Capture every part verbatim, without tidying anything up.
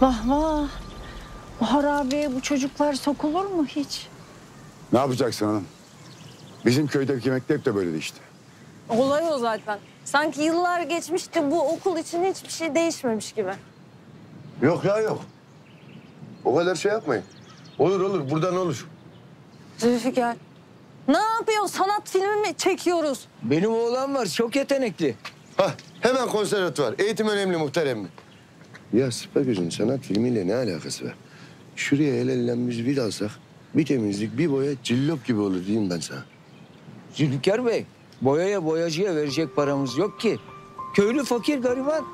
Vah vah. O harabeye bu çocuklar sokulur mu hiç? Ne yapacaksın hanım? Bizim köydeki yemekte hep de böyleydi işte. Olay o zaten. Sanki yıllar geçmişti, bu okul için hiçbir şey değişmemiş gibi. Yok ya yok. O kadar şey yapmayın. Olur olur, buradan olur. Zülfikar, ne yapıyorsun? Sanat filmi mi çekiyoruz? Benim oğlan var, çok yetenekli. Hah, hemen konservatuvar. Eğitim önemli muhterem. Ya Sıpagöz'ün sanat filmiyle ne alakası var? Şuraya el ellenmiş bir alsak, bir temizlik, bir boya cillop gibi olur diyeyim ben sana. Zülfikar Bey, boyaya boyacıya verecek paramız yok ki. Köylü fakir gariban.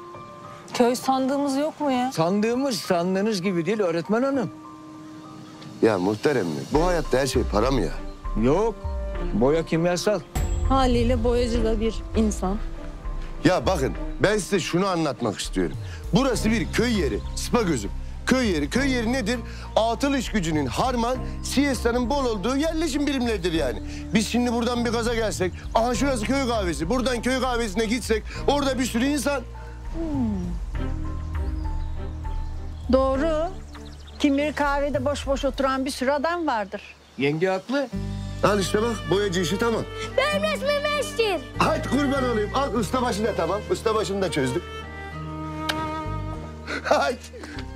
Köy sandığımız yok mu ya? Sandığımız sandığınız gibi değil öğretmen hanım. Ya muhterem mi? Bu hayatta her şey para mı ya? Yok. Boya kimyasal. Haliyle boyacı da bir insan. Ya bakın ben size şunu anlatmak istiyorum. Burası bir köy yeri Sıpagöz'üm. Köy yeri. Köy yeri nedir? Atıl iş gücünün, harman, siyestanın bol olduğu yerleşim birimleridir yani. Biz şimdi buradan bir gaza gelsek, aha şurası köy kahvesi, buradan köy kahvesine gitsek orada bir sürü insan. Hmm. Doğru. Kim bilir kahvede boş boş oturan bir sürü adam vardır. Yenge haklı. Al işte bak boyacı işi tamam. Ben resmi meşgul. Hadi kurban olayım. Al usta başını da tamam. Usta başını da çözdük. Hadi.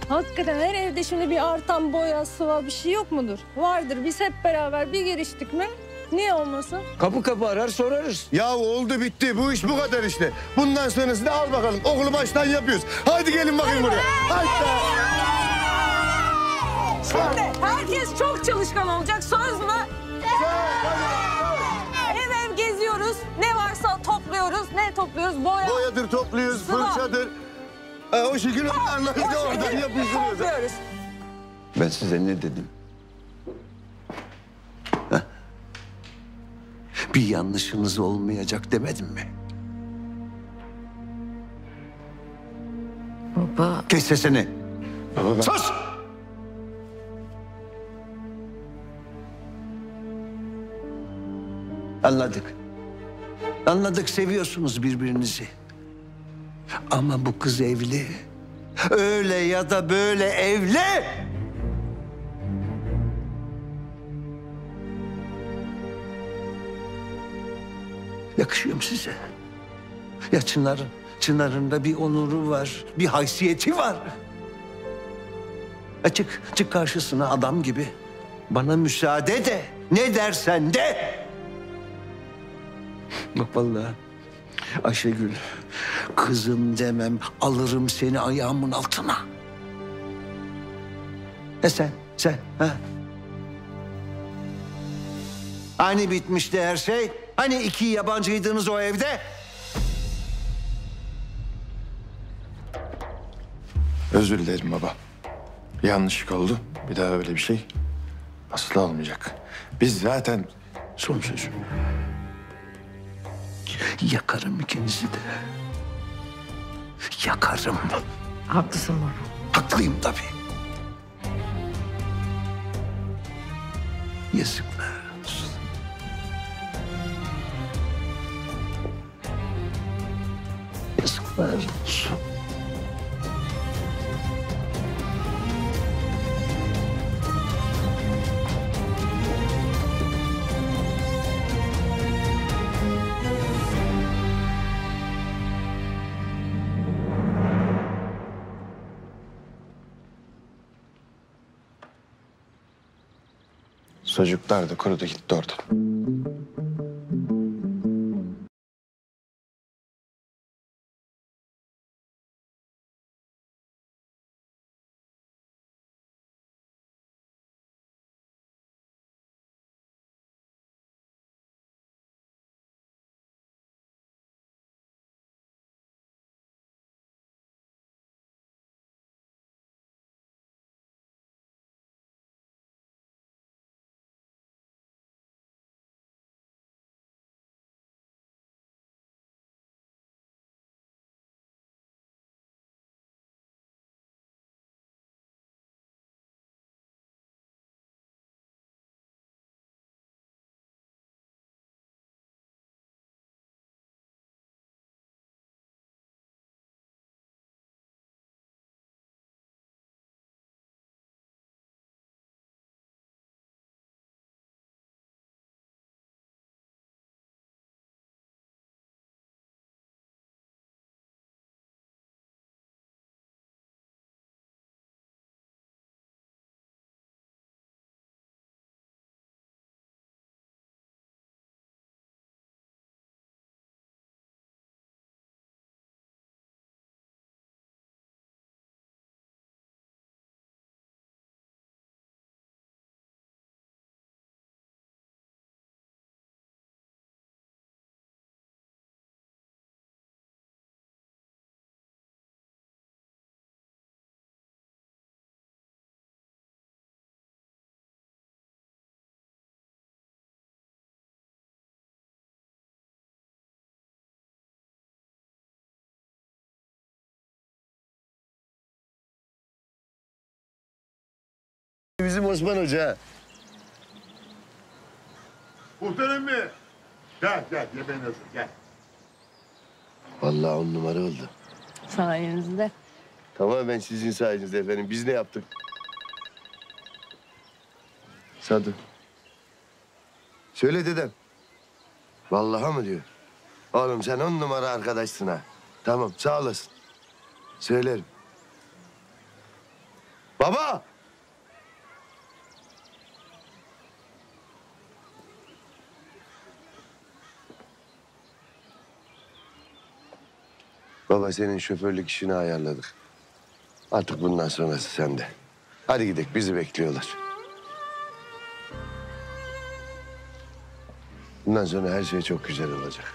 Hakikaten her evde şimdi bir artan boya, sıva bir şey yok mudur? Vardır. Biz hep beraber bir giriştik mi? Niye olmasın? Kapı kapı arar sorarız. Ya oldu bitti. Bu iş bu kadar işte. Bundan sonrası da al bakalım. Okulu baştan yapıyoruz. Hadi gelin bakayım buraya. Hadi. Şimdi herkes çok çalışkan olacak. Söz mü? Ev ev geziyoruz. Ne varsa topluyoruz. Ne topluyoruz? Boya. Boyadır topluyoruz. Sıva. Fırçadır. Ee, o şekil onlarla bir de oradan yapıştırıyoruz. Ben size ne dedim? Heh. Bir yanlışınız olmayacak demedim mi? Baba... Kes sesini. Baba ben... Sus! Anladık. Anladık, seviyorsunuz birbirinizi. Ama bu kız evli. Öyle ya da böyle evli. Yakışıyor mu size? Ya Çınar'ın, Çınar'ın da bir onuru var, bir haysiyeti var. Ya çık, çık karşısına adam gibi. Bana müsaade de, ne dersen de. Bak vallahi. Ayşegül, kızım demem, alırım seni ayağımın altına. E sen, sen, ha? Hani bitmişti her şey? Hani iki yabancıydınız o evde? Özür dilerim baba. Yanlışlık oldu. Bir daha öyle bir şey asla olmayacak. Biz zaten son sözüm. Yakarım ikinizi de. Yakarım. Haklısın baba. Haklıyım tabii. Yazıklar olsun. Yazıklar olsun. Çocuklar da kurudu gitti orada. bizim Osman Hoca. Muhterem mi? Gel gel yemeğin hazır gel. Vallahi on numara oldu. Sayenizde. Tamamen sizin sayenizde efendim. Biz ne yaptık? Sadık. Söyle dedem. Vallahi mı diyor? Oğlum sen on numara arkadaşsın ha. Tamam sağ olasın. Söylerim. Baba! Baba senin şoförlük işini ayarladık. Artık bundan sonrası sende. Hadi gidelim, bizi bekliyorlar. Bundan sonra her şey çok güzel olacak.